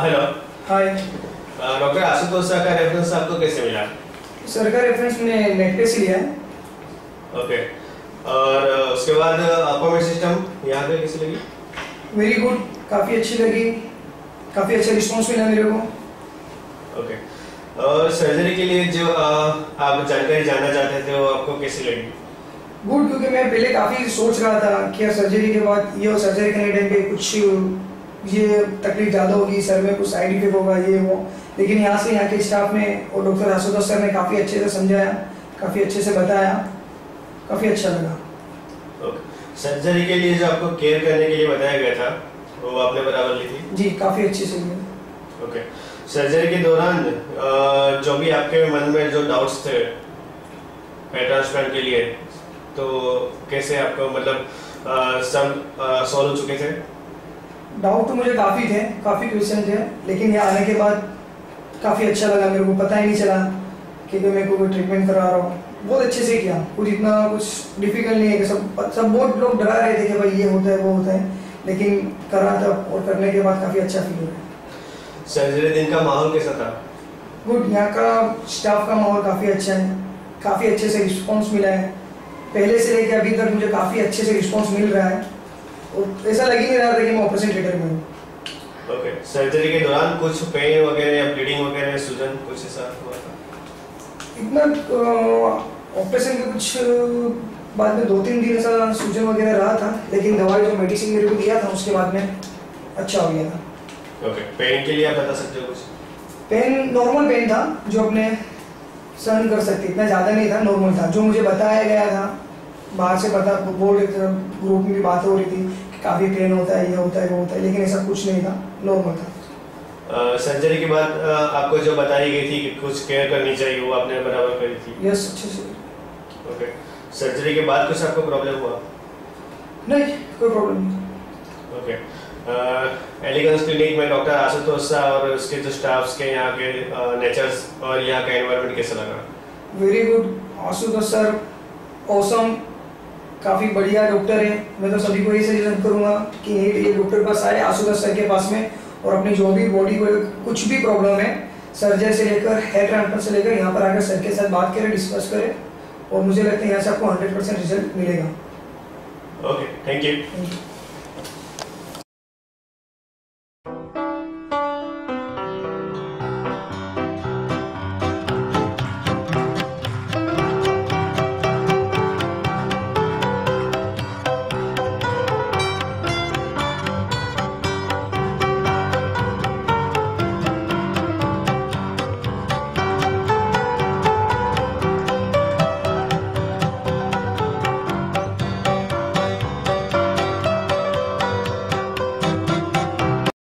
Hello hi, doctor Ashutosh Shah का reference आपको कैसे मिला? सर का रेफरेंस मैंने नेट पे से लिया है। ओके, और उसके बाद आपको मेरे सिस्टम यहाँ पे कैसी लगी? वेरी गुड, काफ़ी अच्छी लगी, काफ़ी अच्छा रिस्पॉन्स मिला मेरे को। ओके, और सर्जरी के लिए जो आप जानकारी जानना चाहते थे वो आपको कैसी लगी? गुड, क्योंकि मैं पहले काफ़ी सोच रहा था कि सर्जरी के बाद ये सर्जरी करने टाइम पे कुछ ये तकलीफ ज़्यादा होगी, सर में कुछ साइड इफेक्ट होगा ये वो, लेकिन यहाँ से यहाँ के स्टाफ ने और डॉक्टर आशुतोष सर ने काफ़ी अच्छे से समझाया, काफ़ी अच्छे से बताया, काफ़ी अच्छा लगा। ओके, सर्जरी के लिए जो आपको केयर करने के लिए बताया गया था वो आपने बराबर ली थी? जी, काफ़ी अच्छी से। ओके, सर्जरी के दौरान जो भी आपके मन में जो डाउट्स थे हेयर ट्रांसप्लांट के लिए, तो कैसे आपको मतलब सब सॉल्व हो चुके थे? डाउट तो मुझे काफ़ी थे, काफ़ी क्वेश्चन थे, लेकिन यहाँ आने के बाद काफ़ी अच्छा लगा मेरे को, पता ही नहीं चला कि मैं कोई ट्रीटमेंट करा रहा हूँ। बहुत अच्छे से किया, कुछ इतना कुछ डिफिकल्ट नहीं है कि सब बहुत लोग डरा रहे थे कि भाई ये होता है वो होता है, लेकिन करा था और करने के बाद काफ़ी अच्छा फील हो रहा। सर्जरी दिन का माहौल कैसा था? गुड, यहाँ का स्टाफ का माहौल काफ़ी अच्छा है, काफ़ी अच्छे से रिस्पॉन्स मिला है, पहले से लेकर अभी तक मुझे काफ़ी अच्छे से रिस्पॉन्स मिल रहा है और ऐसा लग ही नहीं रहा था कि मैं ऑपरेशन थिएटर में हूँ। ओके, सर्जरी के दौरान कुछ पेन वगैरह या ब्लीडिंग वगैरह सूजन कुछ ऐसा हुआ था? इतना ऑपरेशन के कुछ बाद में 2-3 दिन ऐसा सूजन वगैरह रहा था, लेकिन दवाई जो मेडिसिन मेरे को दिया था उसके बाद में अच्छा हो गया था। ओके, पेन के लिए आप बता सकते हो कुछ? पेन नॉर्मल पेन था जो अपने सहन कर सकते, इतना ज़्यादा नहीं था, नॉर्मल था जो मुझे बताया गया था। बाहर से पता बोल रहे थे, ग्रुप में भी बात हो रही थी कि काफ़ी पेन होता है, ये होता है वो होता है, लेकिन ऐसा कुछ नहीं था, नॉर्मल था। सर्जरी के बाद आपको जो बताई गई थी कि कुछ केयर करनी चाहिए वो आपने बराबर करी थी? यस, अच्छे से। ओके, सर्जरी के बाद कुछ आपको प्रॉब्लम हुआ? नहीं, कोई प्रॉब्लम नहीं। ओके, एलिगेंस क्लिनिक में डॉक्टर आशुतोष शाह और उसके जो स्टाफ्स के यहाँ के नेचर्स और यहाँ का एनवायरनमेंट कैसा लगा? Very good, Ashutosh sir awesome, काफ़ी बढ़िया डॉक्टर है। मैं तो सभी को यही सजेशन करूँगा कि ये डॉक्टर पास आए, आशुतोष सर के पास में, और अपनी जो भी बॉडी को कुछ भी प्रॉब्लम है, सर्जरी से लेकर हेयर ट्रांसप्लांट से लेकर, यहाँ पर आकर सर के साथ बात करें, डिस्कस करें, और मुझे लगता है यहाँ से आपको 100% रिजल्ट मिलेगा। Okay, thank you.